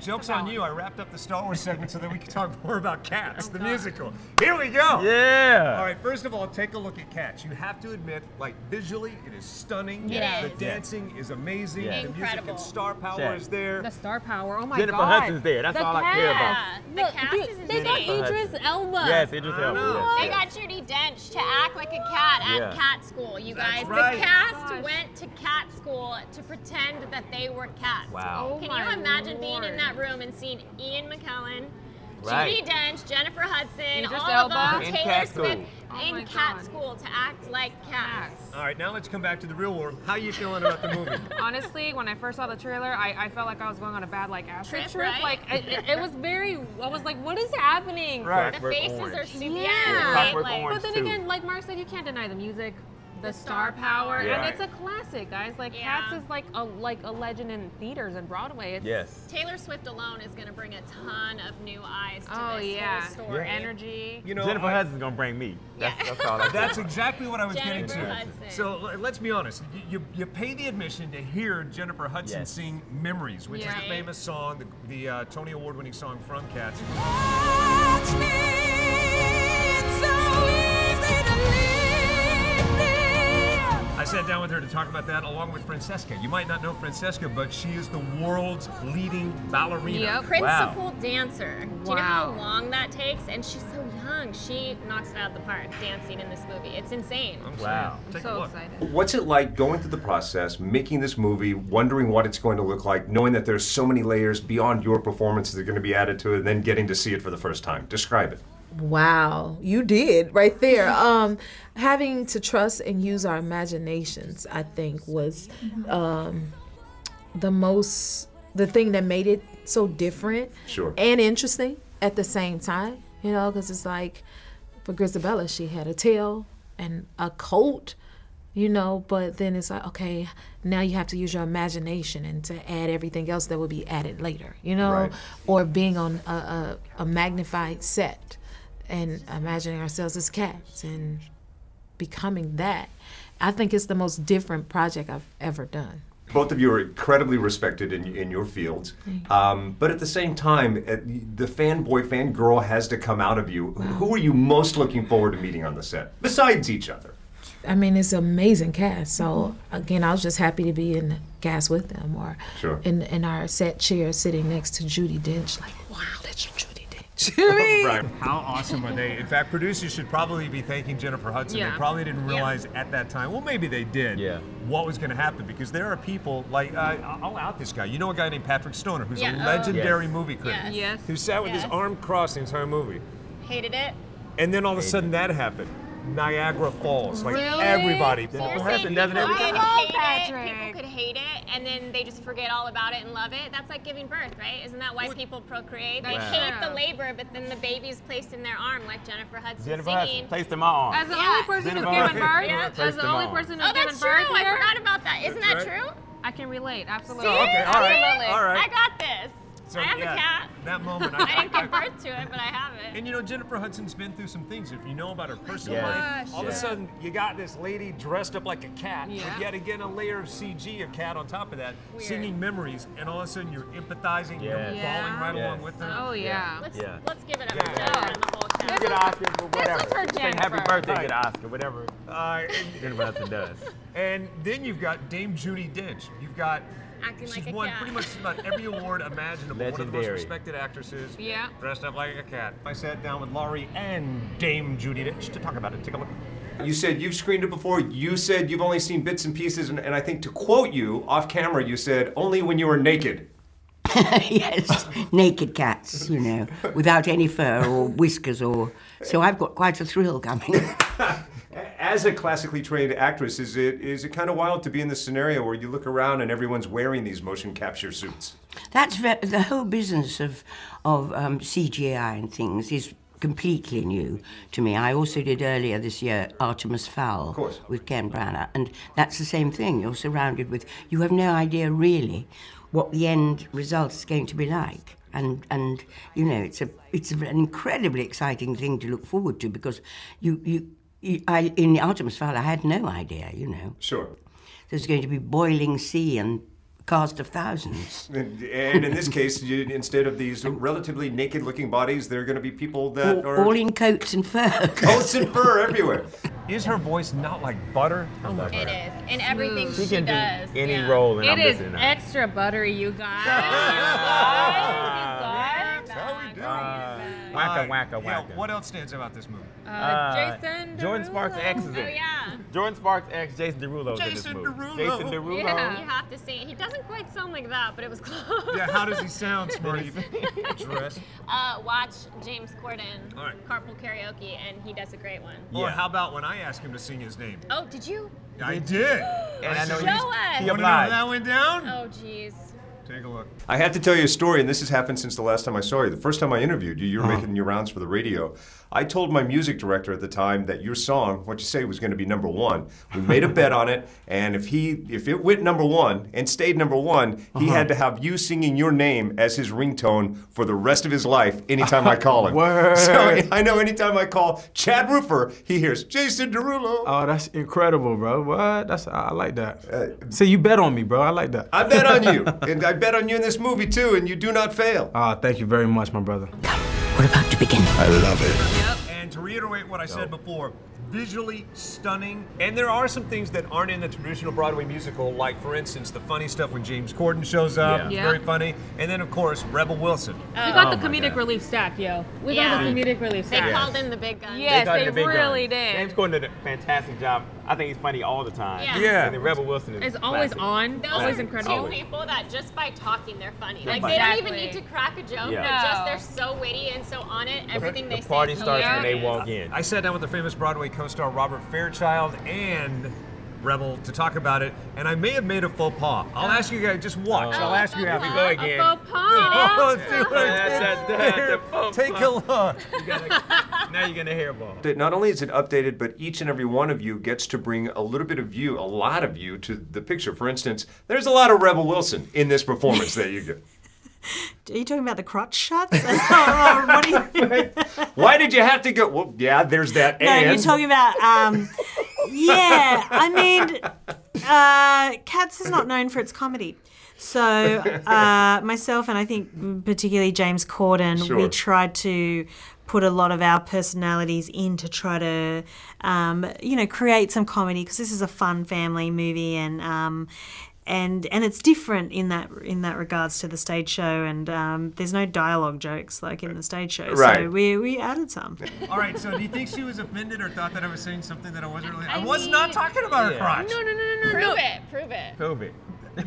Joke's on you. I wrapped up the Star Wars segment so that we could talk more about Cats, the musical. Here we go. Yeah. All right, first of all, take a look at Cats. You have to admit, like, visually, it is stunning. Yeah. The dancing is amazing. Yeah. The music and star power is there. The star power. Oh, my God. Jennifer Hudson's there. That's all I care about. The cast is insane. They got Idris Elba. Yes, Idris Elba. They got Judi Dench to act like a cat at cat school, you guys. Right. The cast went to cat school to pretend that they were cats. Wow. Can you imagine being in that room and seeing Ian McKellen, Judi Dench, Jennifer Hudson, all of them, Taylor Swift, in cat school to act like cats. All right, now let's come back to the real world. How are you feeling about the movie? Honestly, when I first saw the trailer, I felt like I was going on a bad acid trip. Right? Like it was very. I was like, what is happening? Right. The faces are super. Yeah. But then again, like Mark said, you can't deny the music. The star power, and it's a classic, guys. Like Cats is like a legend in theaters and Broadway. It's Taylor Swift alone is going to bring a ton of new eyes to this whole story. Energy. You know, Jennifer Hudson's going to bring me. That's all. That's exactly what I was getting to. So let's be honest. You pay the admission to hear Jennifer Hudson sing "Memories," which is the famous song, the Tony Award-winning song from Cats. Watch me, I sat down with her to talk about that, along with Francesca. You might not know Francesca, but she is the world's leading ballerina. Yep. Principal dancer. Wow. Do you know how long that takes? And she's so young. She knocks it out of the park dancing in this movie. It's insane. Wow. I'm so excited. What's it like going through the process, making this movie, wondering what it's going to look like, knowing that there's so many layers beyond your performance that are going to be added to it, and then getting to see it for the first time? Describe it. Wow, you did right there. Having to trust and use our imaginations, I think, was the thing that made it so different and interesting at the same time. You know, because it's like for Grisabella, she had a tail and a coat. You know, but then it's like, okay, now you have to use your imagination and to add everything else that will be added later. You know, or being on a magnified set. And imagining ourselves as cats and becoming that. I think it's the most different project I've ever done. Both of you are incredibly respected in your fields, but at the same time, the fanboy, fangirl has to come out of you. Wow. Who are you most looking forward to meeting on the set, besides each other? I mean, it's an amazing cast, so again, I was just happy to be in the cast with them, or in our set chair sitting next to Judi Dench, like, wow, that's your Judi. Right. How awesome are they? In fact, producers should probably be thanking Jennifer Hudson. They probably didn't realize at that time, well, maybe they did, what was going to happen, because there are people, like, I'll out this guy. You know a guy named Patrick Stoner, who's a legendary movie critic, who sat with his arm crossed the entire movie. Hated it. And then all of a sudden that happened. Niagara Falls, like everybody. So you're saying people could hate it, and then they just forget all about it and love it. That's like giving birth, right? Isn't that why people procreate? They hate the labor, but then the baby's placed in their arm, like Jennifer Hudson singing. Placed in my arm. As the only person who's given birth. As the only person who's given birth. Oh, that's true. I forgot about that. Isn't that true? I can relate. Absolutely. Okay. All right. I got this. So, I have a cat. That moment. I didn't give birth to it, but I have it. And you know, Jennifer Hudson's been through some things. If you know about her personal life, all of a sudden you got this lady dressed up like a cat, with yet again a layer of CG of cat on top of that, singing Memories, and all of a sudden you're empathizing, you're falling right along with her. Oh yeah. Let's give it up for Jennifer and the whole cast. Get an Oscar for whatever. This was her Jennifer. Happy birthday, get an Oscar, whatever Jennifer Hudson does. And then you've got Dame Judi Dench. You've got She's won pretty much about every award imaginable. Legendary. One of the most respected actresses. Yeah. Dressed up like a cat. I sat down with Laurie and Dame Judi Dench to talk about it. Take a look. You said you've screened it before. You said you've only seen bits and pieces. And I think to quote you off camera, you said, only when you were naked. Yes, naked cats, you know, without any fur or whiskers or... So I've got quite a thrill coming. As a classically trained actress, is it kind of wild to be in this scenario where you look around and everyone's wearing these motion capture suits? That's the whole business of CGI and things is completely new to me. I also did earlier this year Artemis Fowl with Ken Branagh, and that's the same thing. You're surrounded with, you have no idea really what the end result is going to be like. And you know, it's an incredibly exciting thing to look forward to, because in Artemis Fowl, I had no idea, you know. There's going to be boiling sea and cost of thousands. And in this case, instead of these relatively naked-looking bodies, they're going to be people that are... All in coats and fur. Coats and fur everywhere. Is her voice not like butter? Oh, my God. It is. In everything she can does. Do any role, and I'm listening. Extra buttery, you guys. Wacka, wacka, wacka. Yeah, what else stands about this movie? Jason Derulo. Jordin Sparks' ex is in it. Oh, yeah. Jordin Sparks' ex, Jason Derulo, is in this movie. Jason Derulo. Yeah, you have to see it. He doesn't quite sound like that, but it was close. Yeah, how does he sound, Smarty? Watch James Corden, Carpool Karaoke, and he does a great one. Yeah. Or how about when I asked him to sing his name? Oh, did you? I did. And I know he applied. You know how that went down? Oh, jeez. Take a look. I had to tell you a story, and this has happened since the last time I saw you. The first time I interviewed you, you were making your rounds for the radio. I told my music director at the time that your song, What You Say, was going to be #1. We made a bet on it, and if it went #1 and stayed #1, he had to have you singing your name as his ringtone for the rest of his life anytime I call him. Word. So I know anytime I call Chad Ruffer, he hears Jason Derulo. Oh, that's incredible, bro. What? I like that. So you bet on me, bro. I like that. I bet on you. And I bet on you in this movie too, and you do not fail. Ah, thank you very much, my brother. We're about to begin. I love it. Yep. And to reiterate what I said before, visually stunning. And there are some things that aren't in the traditional Broadway musical, like, for instance, the funny stuff when James Corden shows up. Yeah. Very funny. And then, of course, Rebel Wilson. We got the comedic relief stack, yo. We got the comedic relief stack. They called in the big guns. Yes, they really did. James Corden did a fantastic job. I think he's funny all the time. Yeah. And then Rebel Wilson is always on. Those are incredible people that just by talking, they're funny. Like, they don't even need to crack a joke. Yeah. They're just so witty and so on it. Everything they say. The party starts when they walk in. I sat down with the famous Broadway co-star Robert Fairchild and Rebel to talk about it, and I may have made a faux pas. I'll ask you guys, just watch. I'll ask you how we go again. A faux pas. Take a look. Now you're gonna hairball. Not only is it updated, but each and every one of you gets to bring a little bit of you, a lot of you, to the picture. For instance, there's a lot of Rebel Wilson in this performance that you do. Are you talking about the crotch shots? Why did you have to go? Well, yeah, there's that. No, you're talking about. Yeah, I mean, Cats is not known for its comedy. So myself and I think particularly James Corden, we tried to put a lot of our personalities in to try to, you know, create some comedy because this is a fun family movie and it's different in that regards to the stage show, and there's no dialogue jokes like in the stage show, so we added some. All right, so do you think she was offended or thought that I was saying something that I wasn't really? I was not talking about her crotch. No. Prove it. How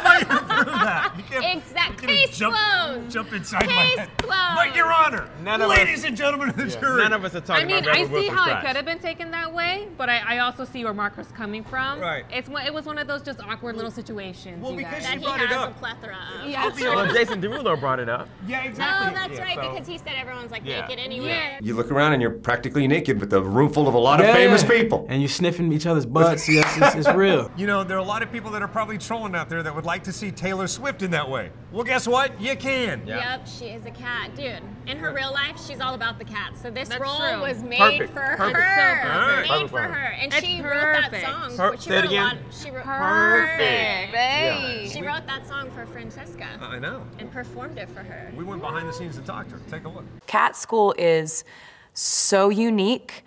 am I going to prove that? You can't, exactly. You can't jump inside my head. But Your Honor, ladies and gentlemen of the jury. None of us are talking about Rebel Wilson's crotch. I mean, I see how it could have been taken that way, but I also see where Mark was coming from. Right. It was one of those just awkward little situations. Well, because she brought it up. That he has a plethora of. Well, Jason Derulo brought it up. Yeah, exactly. Oh, that's right, because he said everyone's like naked anyway. Yeah. You look around and you're practically naked with a room full of a lot of famous people. And you're sniffing each other's butts. Yes, it's real. You know, there are a lot of people that are probably trolling out there that would like to see Taylor Swift in that way. Well, guess what? You can. Yep, she is a cat, dude. In her real life, she's all about the cats. So this role was made for her. Made for her, and she wrote that song. She wrote that song for Francesca. I know. And performed it for her. We went behind the scenes to talk to her. Take a look. Cat School is so unique.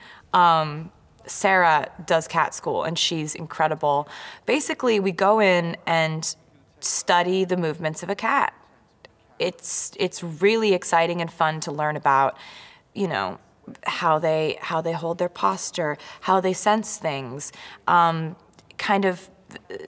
Sarah does Cat School, and she's incredible. Basically, we go in and study the movements of a cat. It's really exciting and fun to learn about, you know, how they hold their posture, how they sense things, kind of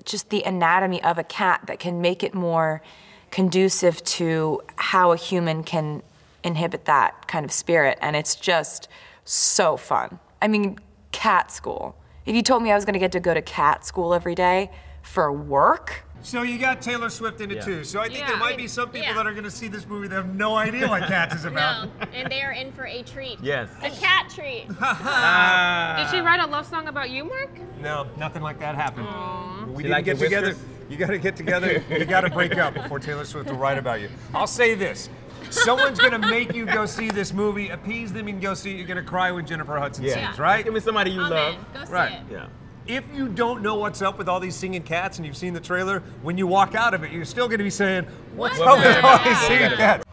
just the anatomy of a cat that can make it more conducive to how a human can inhibit that kind of spirit, and it's just so fun. I mean, Cat School. If you told me I was gonna get to go to Cat School every day for work. So you got Taylor Swift in it too. So I think there might be some people that are gonna see this movie that have no idea what Cats is about. No, and they are in for a treat. Yes. A cat treat. Did she write a love song about you, Mark? No, nothing like that happened. Aww. We didn't get together. You gotta get together, you gotta break up before Taylor Swift will write about you. I'll say this. Someone's gonna make you go see this movie, appease them and go see it. You're gonna cry when Jennifer Hudson sings, right? Give me somebody you love. Go see it. Yeah. if you don't know what's up with all these singing cats and you've seen the trailer, when you walk out of it, you're still going to be saying, what's up with all these singing cats?